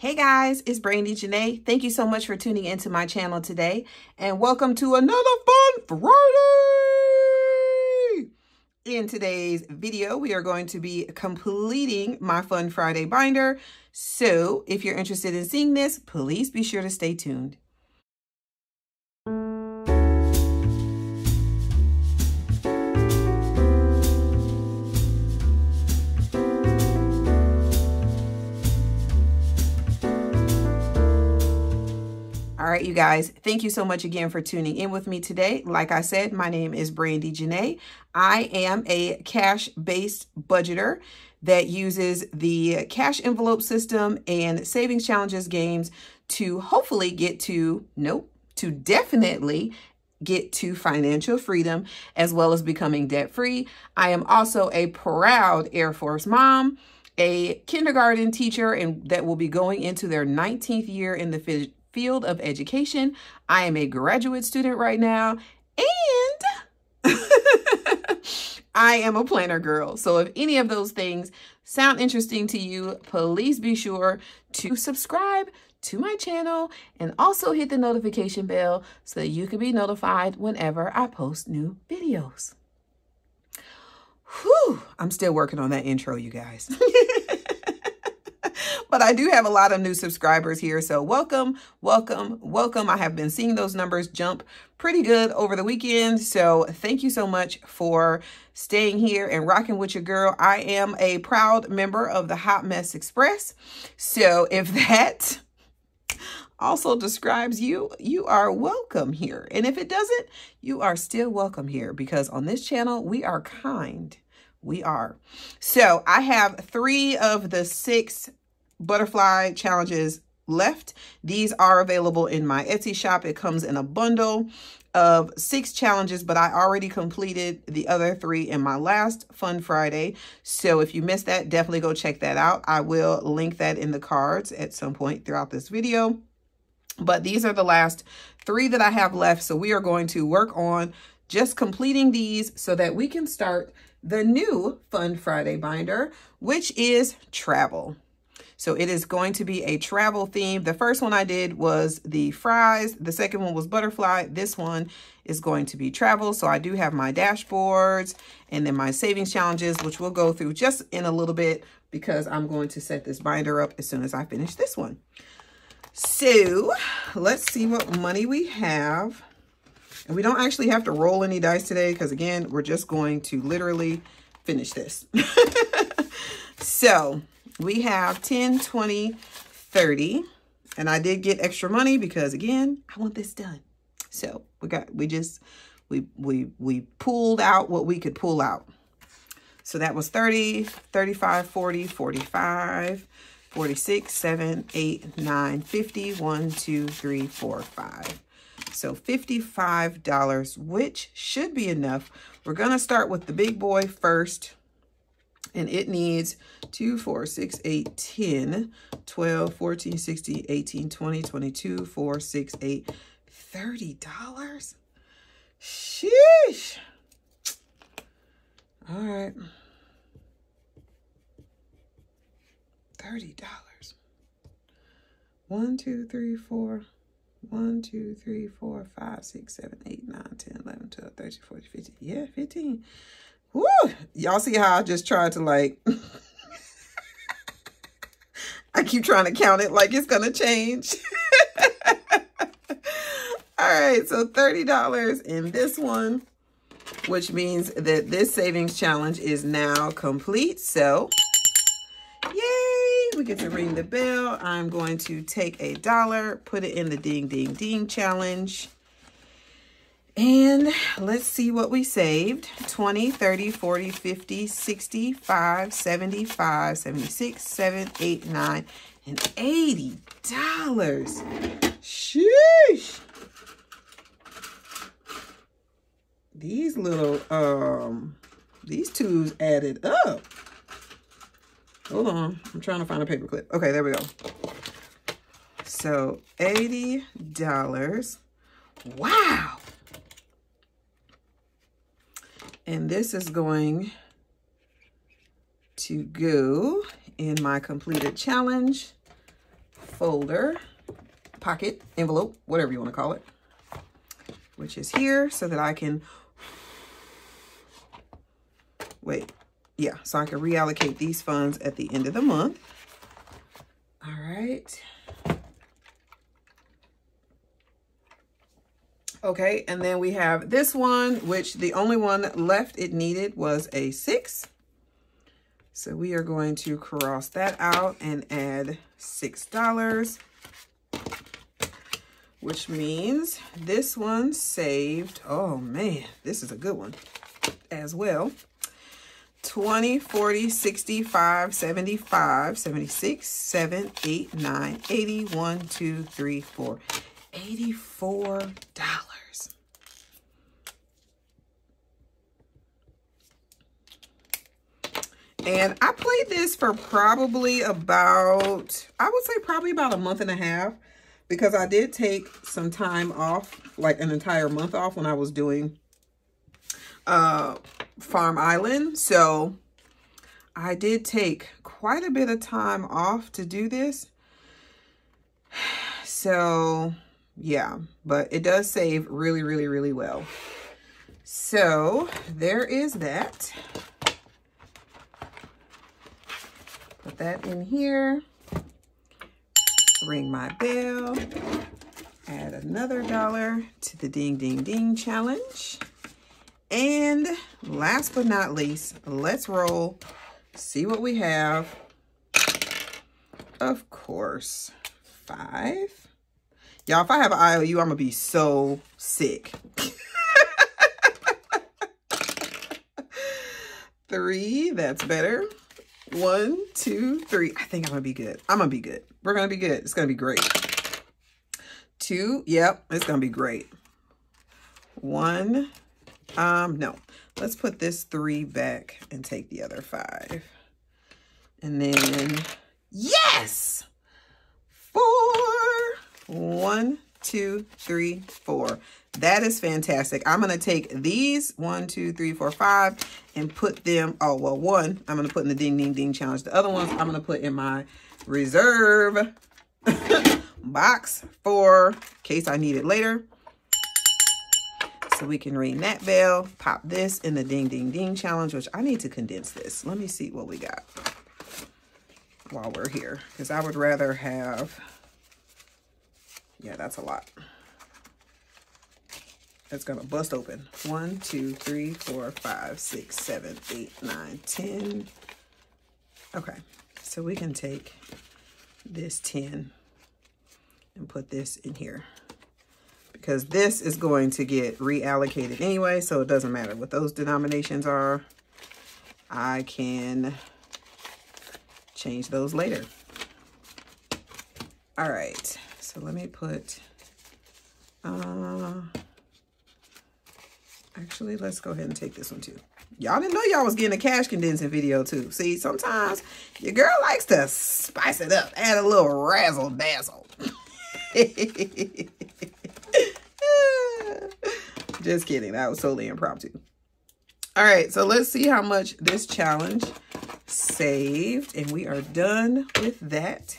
Hey guys, it's Brandi Janei. Thank you so much for tuning into my channel today and welcome to another Fun Friday. In today's video, we are going to be completing my Fun Friday binder. So if you're interested in seeing this, please be sure to stay tuned. All right, you guys, thank you so much again for tuning in with me today. Like I said, my name is Brandi Janei. I am a cash-based budgeter that uses the cash envelope system and savings challenges games to hopefully definitely get to financial freedom as well as becoming debt-free. I am also a proud Air Force mom, a kindergarten teacher, and that will be going into their 19th year in the field of education. I am a graduate student right now, and I am a planner girl. So if any of those things sound interesting to you, please be sure to subscribe to my channel and also hit the notification bell so that you can be notified whenever I post new videos. Whew, I'm still working on that intro, you guys. But I do have a lot of new subscribers here. So welcome, welcome, welcome. I have been seeing those numbers jump pretty good over the weekend. So thank you so much for staying here and rocking with your girl. I am a proud member of the Hot Mess Express. So if that also describes you, you are welcome here. And if it doesn't, you are still welcome here because on this channel, we are kind. We are. So I have 3 of the 6 butterfly challenges left. These are available in my Etsy shop. It comes in a bundle of 6 challenges, but I already completed the other 3 in my last Fun Friday. So if you missed that, definitely go check that out. I will link that in the cards at some point throughout this video. But these are the last 3 that I have left. So we are going to work on just completing these so that we can start the new Fun Friday binder, which is travel. So it is going to be a travel theme. The first one I did was the fries. The second one was butterfly. This one is going to be travel. So I do have my dashboards and then my savings challenges, which we'll go through just in a little bit because I'm going to set this binder up as soon as I finish this one. So let's see what money we have. And we don't actually have to roll any dice today because, again, we're just going to literally finish this. So we have 10, 20, 30, and I did get extra money because, again, I want this done. So we pulled out what we could pull out. So that was 30, 35, 40, 45, 46, 7, 8, 9, 50, 1, 2, 3, 4, 5. So $55, which should be enough. We're going to start with the big boy first. And it needs 2, 4, 6, 8, 10, 12, 14, 16, 18, 20, 22, 4, 6, 8, $30. Sheesh. All right. $30. 1, 2, 3, 4. 1, 2, 3, 4, 5, 6, 7, 8, 9, 10, 11, 12, 13, 14, 15. Yeah, 15. Woo! Y'all see how I just tried to like, I keep trying to count it like it's going to change. All right, so $30 in this one, which means that this savings challenge is now complete. So, yay! We get to ring the bell. I'm going to take a dollar, put it in the ding, ding, ding challenge. And let's see what we saved. 20, 30, 40, 50, 65, 75, 76, 7, 8, 9, and $80. Sheesh. These little, these twos added up. Hold on. I'm trying to find a paper clip. Okay, there we go. So $80. Wow. And this is going to go in my completed challenge folder, pocket, envelope, whatever you want to call it, which is here, so that I can so I can reallocate these funds at the end of the month. All right. Okay, and then we have this one, which the only one left it needed was a 6. So we are going to cross that out and add $6, which means this one saved, oh man, this is a good one as well. 20, 40, 65, 75, 76, 7, 8, 9, 80, 1, 2, 3, 4. $84. And I played this for probably about, I would say probably about a month and a half, because I did take some time off, like an entire month off, when I was doing Farm Island. So I did take quite a bit of time off to do this. So yeah, but it does save really, really, really well. So there is that. Put that in here. Ring my bell. Add another $1 to the ding, ding, ding challenge. And last but not least, let's roll. See what we have. Of course, 5. Y'all, if I have an IOU, I'm going to be so sick. 3, that's better. 1, 2, 3. I think I'm going to be good. I'm going to be good. We're going to be good. It's going to be great. 2, yep, it's going to be great. 1, no. Let's put this 3 back and take the other 5. And then, yes! 4, 1, 2, 3, 4. That is fantastic. I'm going to take these 1, 2, 3, 4, 5 and put them, oh, well, 1, I'm going to put in the ding, ding, ding challenge. The other ones I'm going to put in my reserve box for case I need it later. So we can ring that bell, pop this in the ding, ding, ding challenge, which I need to condense this. Let me see what we got while we're here, because I would rather have... Yeah, that's a lot. That's gonna bust open. 1, 2, 3, 4, 5, 6, 7, 8, 9, 10. Okay, so we can take this 10 and put this in here, because this is going to get reallocated anyway, so it doesn't matter what those denominations are. I can change those later. All right. So let me put, actually, let's go ahead and take this one too. Y'all didn't know y'all was getting a cash condensing video too. See, sometimes your girl likes to spice it up, add a little razzle dazzle. Just kidding. That was totally impromptu. All right. So let's see how much this challenge saved. And we are done with that.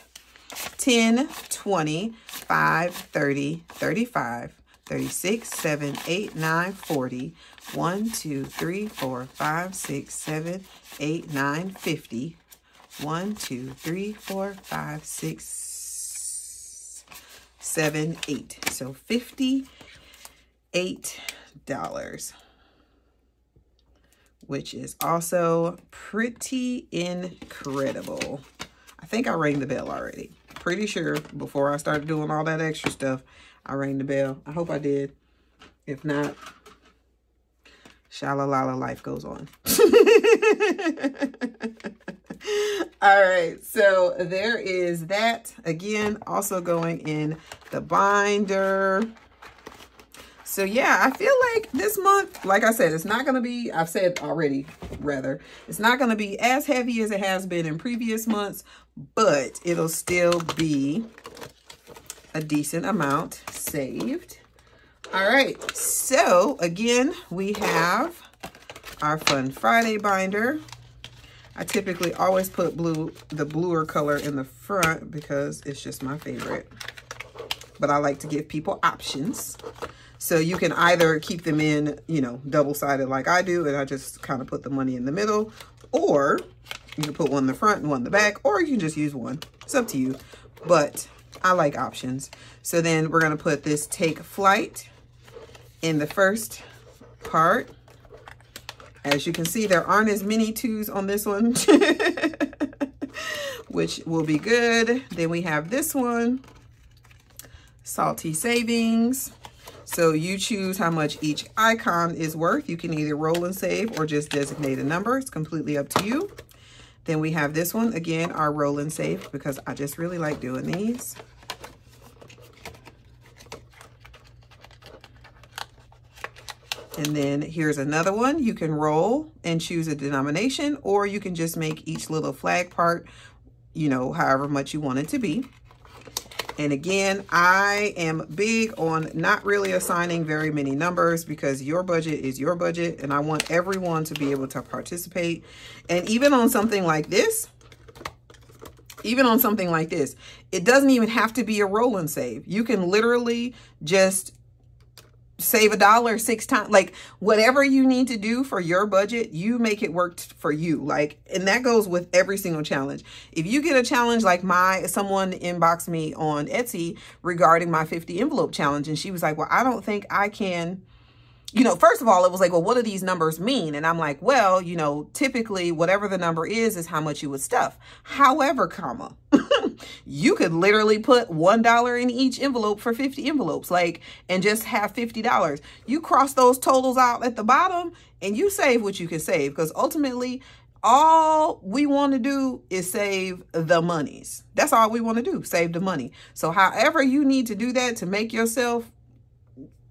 10, 20, 5, 30, 35, 36, 7, 8, 9, 40, 1, 2, 3, 4, 5, 6, 7, 8, 9, 50, 1, 2, 3, 4, 5, 6, 7, 8. So $58, which is also pretty incredible. I think I rang the bell already. Pretty sure before I started doing all that extra stuff, I rang the bell. I hope I did. If not, sha-la-la-la, life goes on. All right, so there is that. Again, also going in the binder. So yeah, I feel like this month, like I said, it's not going to be, I've said already, rather, it's not going to be as heavy as it has been in previous months, but it'll still be a decent amount saved. All right, so again, we have our Fun Friday binder. I typically always put blue, the bluer color in the front because it's just my favorite. But I like to give people options. So you can either keep them in, you know, double-sided like I do, and I just kind of put the money in the middle, or you can put one in the front and one in the back, or you can just use one. It's up to you, but I like options. So then we're gonna put this "Take Flight" in the first part. As you can see, there aren't as many twos on this one, which will be good. Then we have this one, Salty Savings. So you choose how much each icon is worth. You can either roll and save or just designate a number. It's completely up to you. Then we have this one, again, our roll and save, because I just really like doing these. And then here's another one. You can roll and choose a denomination, or you can just make each little flag part, you know, however much you want it to be. And again, I am big on not really assigning very many numbers because your budget is your budget, and I want everyone to be able to participate. And even on something like this, it doesn't even have to be a roll and save. You can literally just save $1 6 times, like whatever you need to do for your budget, you make it work for you. Like, and that goes with every single challenge. If you get a challenge like someone inboxed me on Etsy regarding my 50 envelope challenge, and she was like, well, I don't think I can, you know, first of all, it was like, well, what do these numbers mean? And I'm like, well, you know, typically whatever the number is how much you would stuff. However, comma, you could literally put $1 in each envelope for 50 envelopes, like, and just have $50. You cross those totals out at the bottom and you save what you can save, because ultimately all we want to do is save the monies. That's all we want to do, save the money. So however you need to do that to make yourself,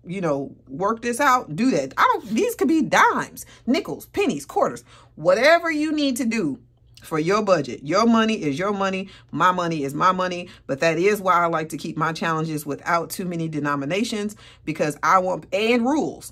you know, work this out, do that. These could be dimes, nickels, pennies, quarters, whatever you need to do for your budget. Your money is your money. My money is my money. But that is why I like to keep my challenges without too many denominations, because I want, and rules.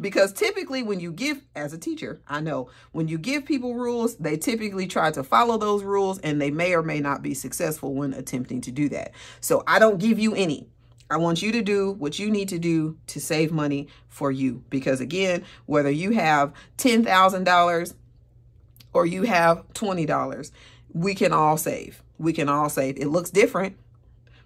Because typically when you give, as a teacher, I know, when you give people rules, they typically try to follow those rules, and they may or may not be successful when attempting to do that. So I don't give you any. I want you to do what you need to do to save money for you. Because again, whether you have $10,000, or you have $20, we can all save. We can all save. It looks different,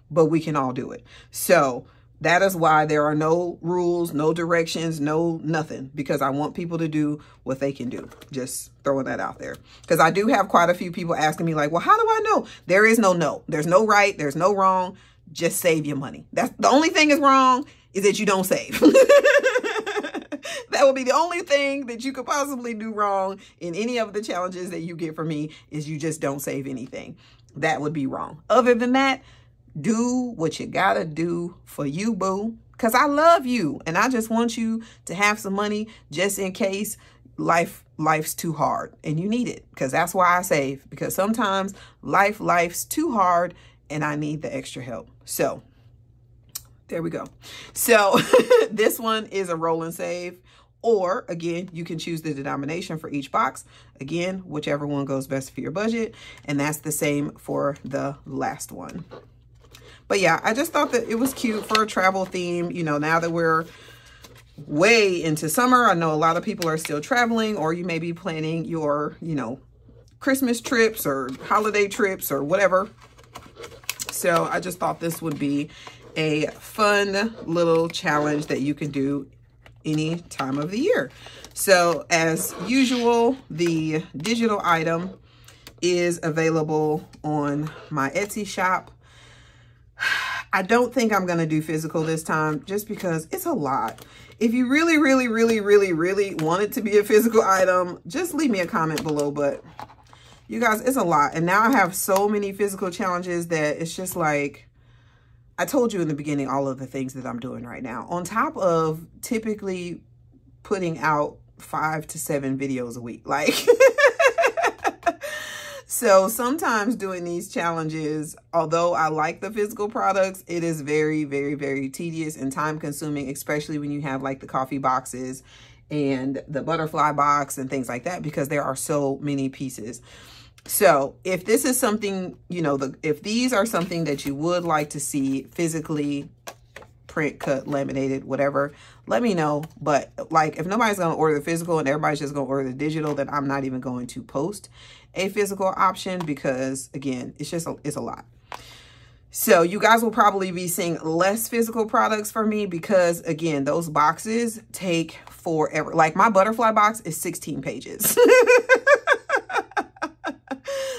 but we can all do it. So that is why there are no rules, no directions, no nothing, because I want people to do what they can do. Just throwing that out there. Because I do have quite a few people asking me like, well, how do I know? There is no no. There's no right. There's no wrong. Just save your money. That's the only thing is wrong, is that you don't save. That would be the only thing that you could possibly do wrong in any of the challenges that you get from me, is you just don't save anything. That would be wrong. Other than that, do what you gotta do for you, boo. Because I love you, and I just want you to have some money just in case life's too hard and you need it. Because that's why I save. Because sometimes life's too hard and I need the extra help. So there we go. So this one is a roll and save. Or again, you can choose the denomination for each box. Again, whichever one goes best for your budget. And that's the same for the last one. But yeah, I just thought that it was cute for a travel theme. You know, now that we're way into summer, I know a lot of people are still traveling, or you may be planning your, you know, Christmas trips or holiday trips or whatever. So I just thought this would be a fun little challenge that you can do any time of the year. So as usual, the digital item is available on my Etsy shop. I don't think I'm gonna do physical this time, just because it's a lot. If you really, really, really, really, really want it to be a physical item, just leave me a comment below. But you guys, it's a lot. And now I have so many physical challenges that it's just like, I told you in the beginning all of the things that I'm doing right now. On top of typically putting out 5 to 7 videos a week. Like, so sometimes doing these challenges, although I like the physical products, it is very, very, very tedious and time consuming, especially when you have like the coffee boxes and the butterfly box and things like that, because there are so many pieces. So if this is something, you know, if these are something that you would like to see physically print, cut, laminated, whatever, let me know. But like, if nobody's going to order the physical and everybody's just going to order the digital, then I'm not even going to post a physical option, because again, it's just, it's a lot. So you guys will probably be seeing less physical products for me, because again, those boxes take forever. Like my butterfly box is 16 pages.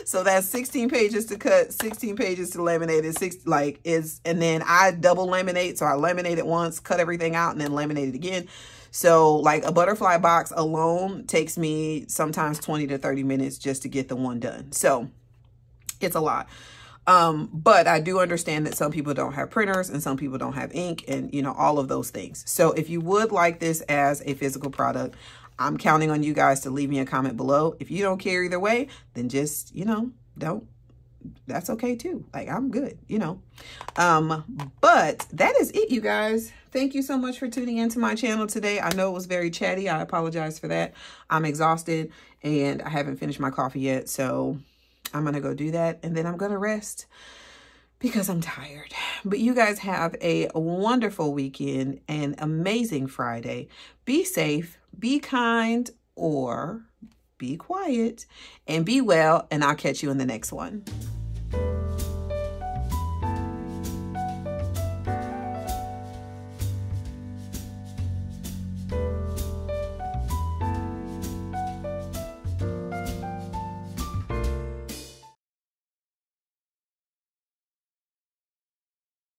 So that's 16 pages to cut, 16 pages to laminate, and and then I double laminate. So I laminate it once, cut everything out, and then laminate it again. So like a butterfly box alone takes me sometimes 20 to 30 minutes just to get the one done. So it's a lot. But I do understand that some people don't have printers and some people don't have ink and, you know, all of those things. So if you would like this as a physical product, I'm counting on you guys to leave me a comment below. If you don't care either way, then just, you know, don't. That's okay too. Like, I'm good, you know. But that is it, you guys. Thank you so much for tuning into my channel today. I know it was very chatty. I apologize for that. I'm exhausted and I haven't finished my coffee yet. So I'm going to go do that and then I'm going to rest, because I'm tired. But you guys have a wonderful weekend, an amazing Friday. Be safe, be kind, or be quiet, and be well, and I'll catch you in the next one.